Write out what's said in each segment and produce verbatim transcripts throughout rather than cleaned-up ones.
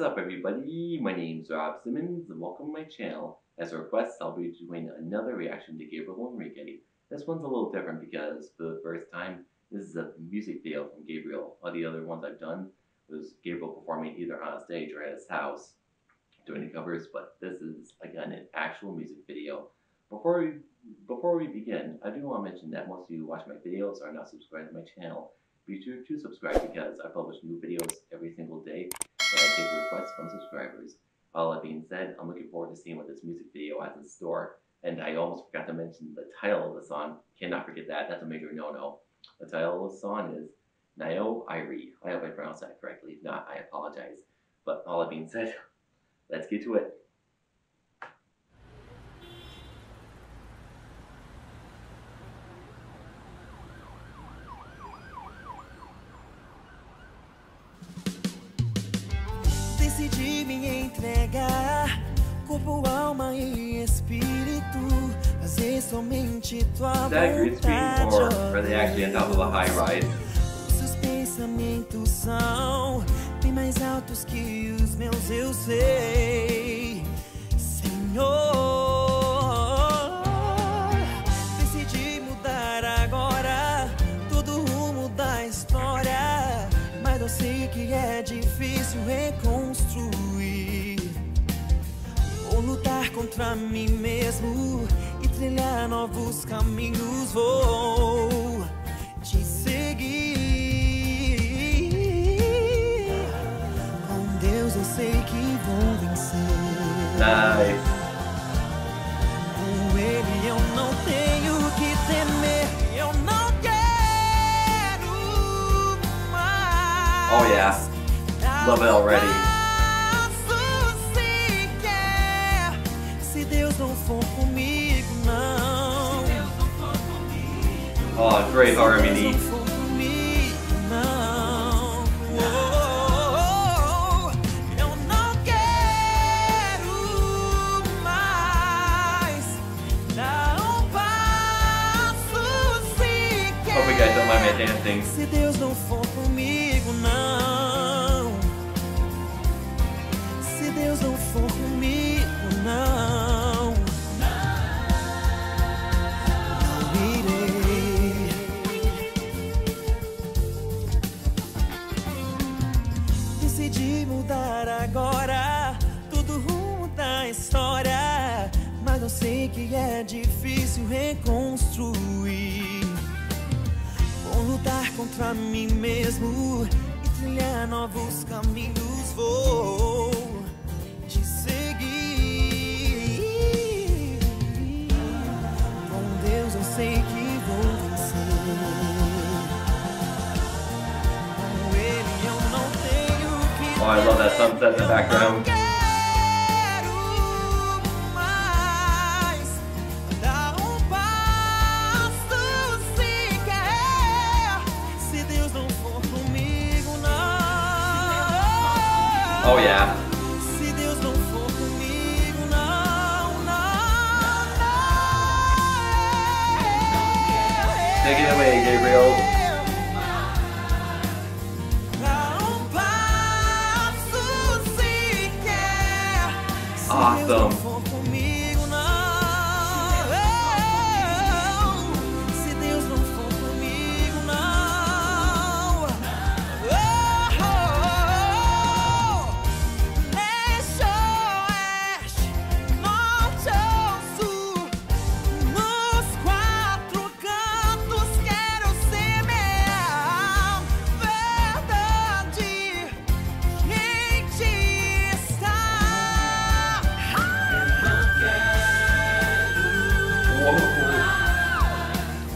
What's up, everybody? My name's Rob Simmons and welcome to my channel. As a request, I'll be doing another reaction to Gabriel Henrique. This one's a little different because for the first time, this is a music video from Gabriel. All the other ones I've done was Gabriel performing either on stage or at his house doing the covers, but this is again an actual music video. Before we before we begin, I do want to mention that most of you who watch my videos are not subscribed to my channel. Be sure to subscribe because I publish new videos every single day. And I take requests from subscribers. All that being said, I'm looking forward to seeing what this music video has in store. And I almost forgot to mention the title of the song. Cannot forget that. That's a major no-no. The title of the song is Nao Irei. I hope I pronounced that correctly. If not, I apologize. But all that being said, let's get to it. Decidi me entregar, corpo, alma e espírito, fazer somente tua vontade, ó Deus. Seus pensamentos são bem mais altos que os meus, eu sei, Senhor. Decidi mudar agora todo o rumo da história, mas eu sei que é difícil reconstruir ou lutar contra mim mesmo e trilhar novos caminhos. Vou te seguir. Com Deus eu sei que vou vencer. Nice. Com Ele eu não tenho que temer. Eu não quero mais. Oh yeah, love it already. Oh, great harmony. Hope you guys don't mind me dancing. Se Deus não for comigo, não. Se Deus não for comigo, não. Decidi mudar agora todo o rumo da história, mas eu sei que é difícil reconstruir. Vou lutar contra mim mesmo e trilhar novos caminhos. Vou te seguir. Com Deus eu sei que vou vencer. Oh, I love that sunset in the background. Oh, yeah. Take it away, Gabriel. Awesome.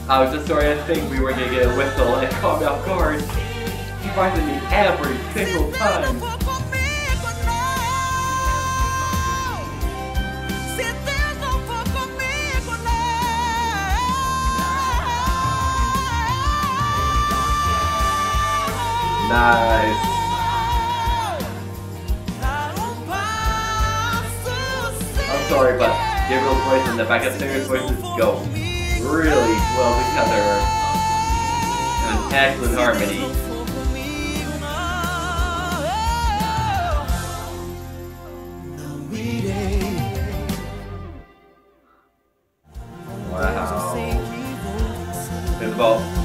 I was just sorry, I think we were going to get a whistle and it caught me off guard. He finds me every single time. Nice. I'm sorry, but Gabriel's voice and the backup singer's voices go really well together, and an excellent harmony.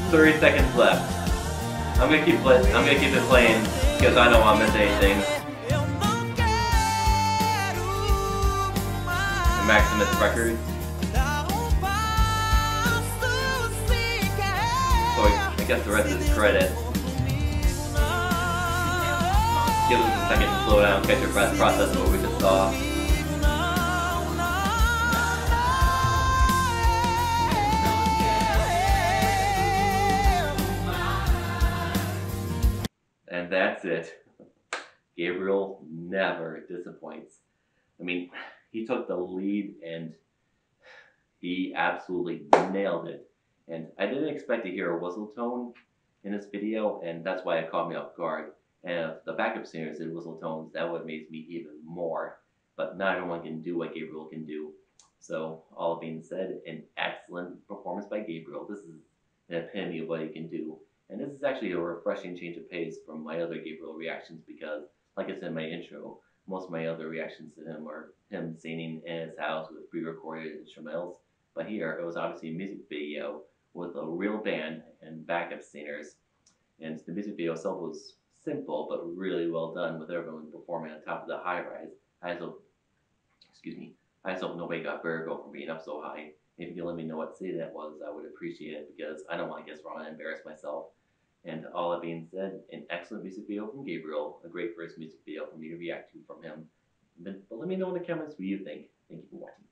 thirty seconds left. I'm gonna keep I'm gonna keep it playing because I don't want to miss anything. The Maximus Records. So I guess the rest is credit. Give us a second to slow down, catch your breath, process what we just saw. And that's it. Gabriel never disappoints. I mean, he took the lead and he absolutely nailed it. And I didn't expect to hear a whistle tone in this video, and that's why it caught me off guard. And if the backup singers did whistle tones, that would amaze me even more. But not everyone can do what Gabriel can do. So, all being said, an excellent performance by Gabriel. This is an epitome of what he can do. And this is actually a refreshing change of pace from my other Gabriel reactions because, like I said in my intro, most of my other reactions to him are him singing in his house with pre-recorded instrumentals. But here, it was obviously a music video with a real band and backup singers. And the music video itself was simple, but really well done, with everyone performing on top of the high-rise. I just hope, excuse me, I just hope nobody got vertigo from being up so high. If you can let me know what city that was, I would appreciate it, because I don't want to guess wrong and embarrass myself. And all that being said, an excellent music video from Gabriel, a great first music video for me to react to from him. But let me know in the comments what you think. Thank you for watching.